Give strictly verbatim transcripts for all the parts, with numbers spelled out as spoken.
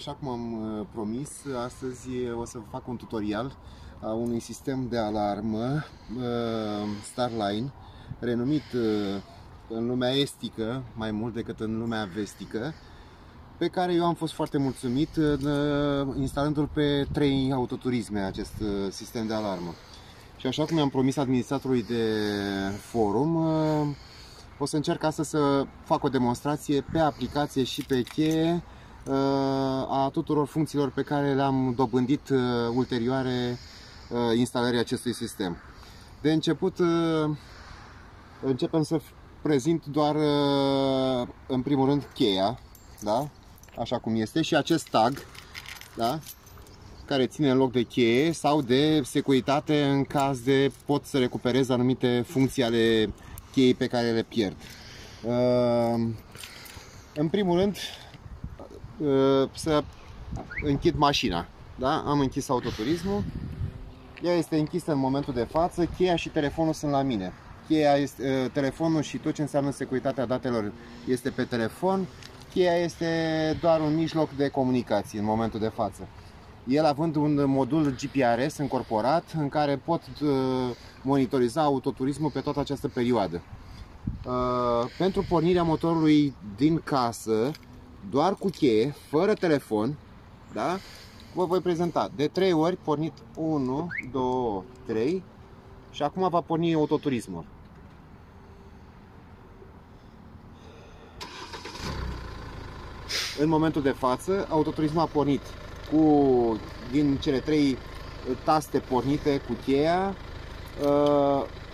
Așa cum am promis, astăzi o să vă fac un tutorial a unui sistem de alarmă Starline, renumit în lumea estică mai mult decât în lumea vestică, pe care eu am fost foarte mulțumit instalându-l pe trei autoturisme, acest sistem de alarmă. Și așa cum am promis administratorului de forum, o să încerc astăzi să fac o demonstrație pe aplicație și pe cheie a tuturor funcțiilor pe care le-am dobândit ulterioare instalării acestui sistem. De început începem să prezint doar în primul rând cheia, da? Așa cum este, și acest tag, da? Care ține în loc de cheie sau de securitate în caz de pot să recuperez anumite funcții ale cheii pe care le pierd. În primul rând să închid mașina, da? Am închis autoturismul, ea este închisă în momentul de față, cheia și telefonul sunt la mine. Cheia este, telefonul și tot ce înseamnă securitatea datelor este pe telefon, cheia este doar un mijloc de comunicație în momentul de față. El având un modul G P R S încorporat în care pot monitoriza autoturismul pe toată această perioadă. Pentru pornirea motorului din casă, doar cu cheie, fără telefon, da? Vă voi prezenta. De trei ori pornit unu, doi, trei și acum va porni autoturismul. În momentul de față, autoturismul a pornit cu, din cele trei taste pornite cu cheia,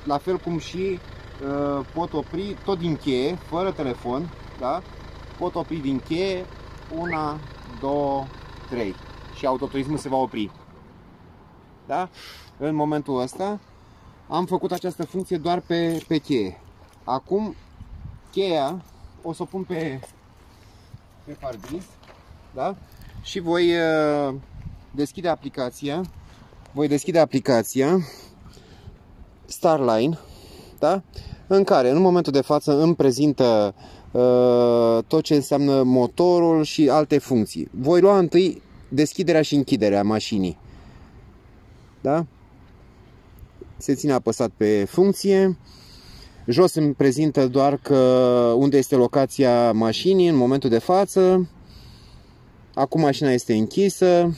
la fel cum și pot opri tot din cheie, fără telefon, da? Pot opri din cheie, unu, doi, trei și autoturismul se va opri. Da? În momentul ăsta am făcut această funcție doar pe, pe cheie. Acum cheia o să o pun pe, pe parbriz, da? Și voi uh, deschide aplicația, voi deschide aplicația Starline, da? În care în momentul de față îmi prezintă tot ce înseamnă motorul și alte funcții. Voi lua întâi deschiderea și închiderea mașinii. Da? Se ține apăsat pe funcție. Jos îmi prezintă doar că unde este locația mașinii în momentul de față. Acum mașina este închisă.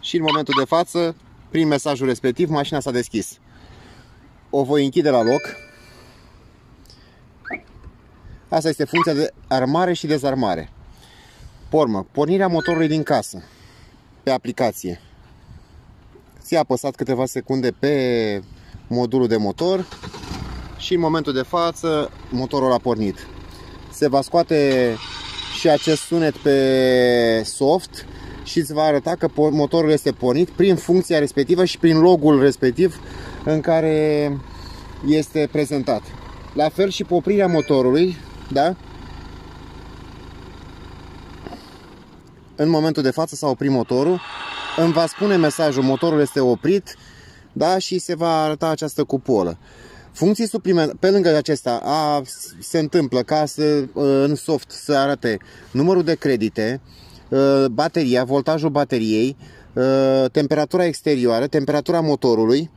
Și în momentul de față, prin mesajul respectiv, mașina s-a deschis. O voi închide la loc. Asta este funcția de armare și dezarmare. Pormă, pornirea motorului din casă, pe aplicație. S-a apăsat câteva secunde pe modulul de motor și în momentul de față, motorul a pornit. Se va scoate și acest sunet pe soft și îți va arăta că motorul este pornit prin funcția respectivă și prin logul respectiv în care este prezentat. La fel și pe oprirea motorului, da? În momentul de față s-a oprit motorul, îmi va spune mesajul, motorul este oprit, da? Și se va arăta această cupolă. Funcții suplimentare, pe lângă acesta, a, se întâmplă ca să, în soft să arate numărul de credite, bateria, voltajul bateriei, temperatura exterioară, temperatura motorului,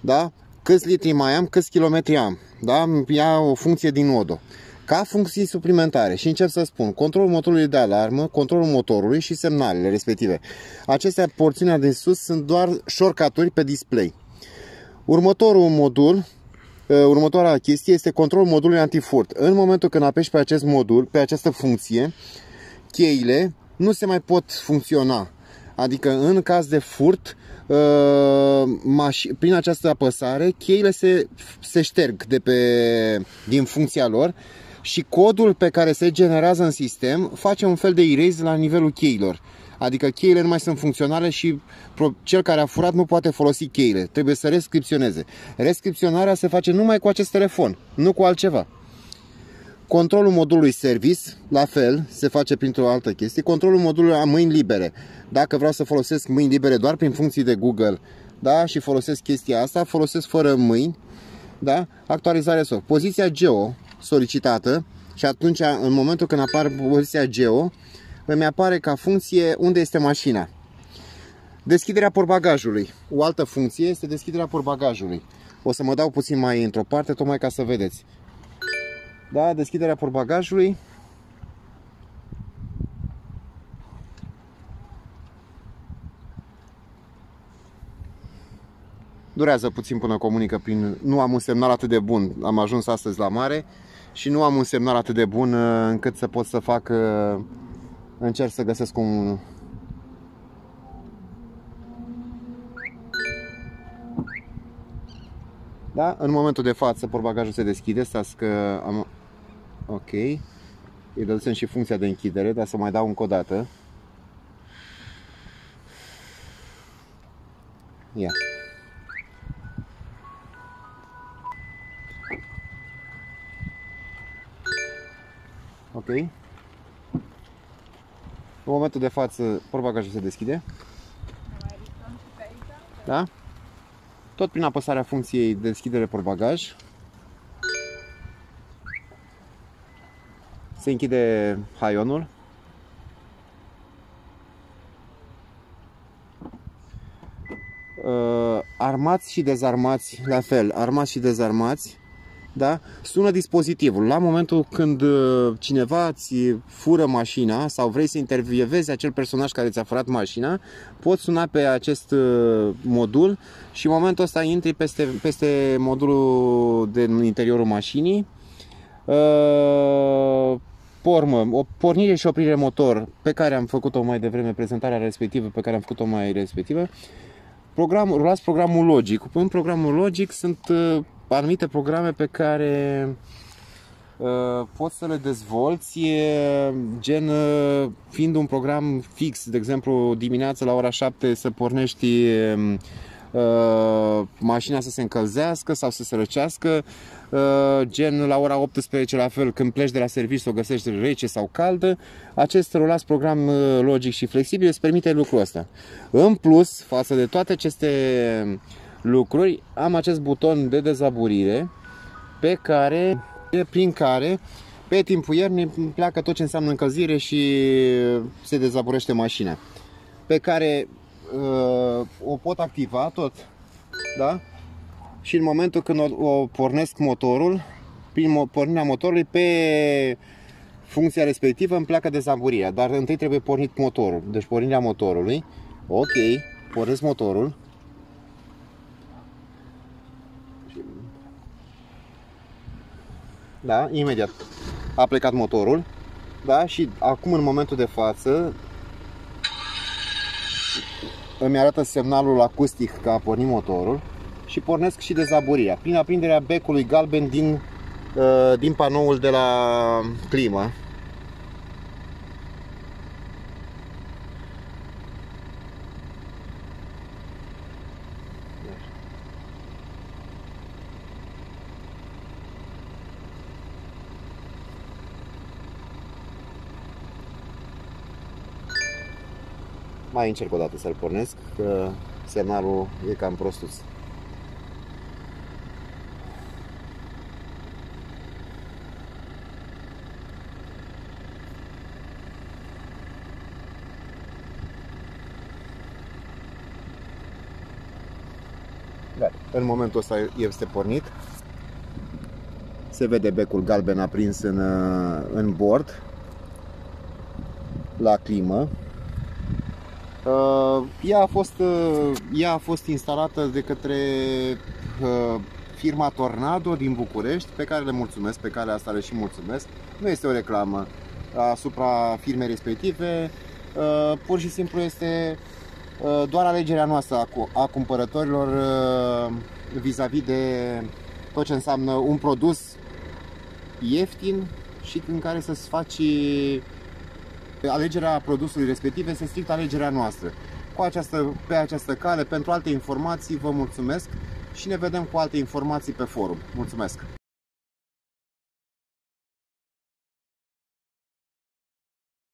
da? Câți litri mai am, câți kilometri am, da? Ia o funcție din O D O. Ca funcții suplimentare, și încep să spun, controlul motorului de alarmă, controlul motorului și semnalele respective. Acestea, porțiunea de sus, sunt doar șorcaturi pe display. Următorul modul, următoarea chestie este controlul modului antifurt. În momentul când apeși pe acest modul, pe această funcție, cheile nu se mai pot funcționa, adică în caz de furt, prin această apăsare, cheile se, se șterg de pe, din funcția lor și codul pe care se generează în sistem face un fel de erase la nivelul cheilor, adică cheile nu mai sunt funcționale și cel care a furat nu poate folosi cheile, trebuie să rescripționeze. Rescripționarea se face numai cu acest telefon, nu cu altceva. Controlul modulului service, la fel, se face printr-o altă chestie. Controlul modulului a mâini libere. Dacă vreau să folosesc mâini libere doar prin funcții de Google, da, și folosesc chestia asta, folosesc fără mâini. da? Actualizarea S O C. Poziția geo solicitată și atunci, în momentul când apar poziția geo, îmi apare ca funcție unde este mașina. Deschiderea portbagajului. O altă funcție este deschiderea portbagajului. O să mă dau puțin mai într-o parte, tocmai ca să vedeți. Da, deschiderea portbagajului. Durează puțin până comunică prin... Nu am un semnal atât de bun. Am ajuns astăzi la mare și nu am un semnal atât de bun încât să pot să fac... Încerc să găsesc un... Da? În momentul de față portbagajul se deschide, stați că am... Ok. Îi dădusem și funcția de închidere, dar să mai dau încă o dată. Ia. Ok. În momentul de față portbagajul se deschide. Da? Tot prin apăsarea funcției de deschidere portbagaj se închide haionul. Armați și dezarmați, la fel, armați și dezarmați, da? Sună dispozitivul. La momentul când cineva îți fură mașina sau vrei să intervievezi acel personaj care ți-a furat mașina, poți suna pe acest modul și în momentul ăsta intri peste, peste modulul din interiorul mașinii. Pormă, o pornire și oprire motor pe care am făcut-o mai devreme, prezentarea respectivă pe care am făcut-o mai respectivă. Program, rulați programul logic. În programul logic sunt anumite programe pe care uh, poți să le dezvolți, gen uh, fiind un program fix, de exemplu dimineața la ora șapte să pornești uh, mașina să se încălzească sau să se răcească, uh, gen la ora optsprezece la fel, când pleci de la serviciu să o găsești rece sau caldă. Acest rulați program logic și flexibil îți permite lucrul ăsta. În plus, față de toate aceste lucruri, am acest buton de dezaburire pe care, prin care pe timpul iernii pleacă tot ce înseamnă încălzire și se dezaburește mașina, pe care uh, o pot activa tot, da? Și în momentul când o, o pornesc motorul, prin pornirea motorului pe funcția respectivă îmi pleacă dezaburirea, dar întâi trebuie pornit motorul, deci pornirea motorului. Ok, pornesc motorul. Da, imediat a plecat motorul, da, și acum în momentul de față îmi arată semnalul acustic că a pornit motorul și pornesc și dezaburirea prin aprinderea becului galben din, din panoul de la climă. Mai încerc o dată să-l pornesc, că semnalul e cam prostuț. Gata. În momentul ăsta este pornit. Se vede becul galben aprins în, în bord la climă. Uh, ea, a fost, uh, ea a fost instalată de către uh, firma Tornado din București, pe care le mulțumesc, pe care asta le și mulțumesc. Nu este o reclamă asupra firmei respective, uh, pur și simplu este uh, doar alegerea noastră a, cu a cumpărătorilor vis-a-vis uh, -vis de tot ce înseamnă un produs ieftin și în care să-ți faci... Alegerea produsului respectiv este strict alegerea noastră. Cu această, pe această cale, pentru alte informații, vă mulțumesc și ne vedem cu alte informații pe forum. Mulțumesc!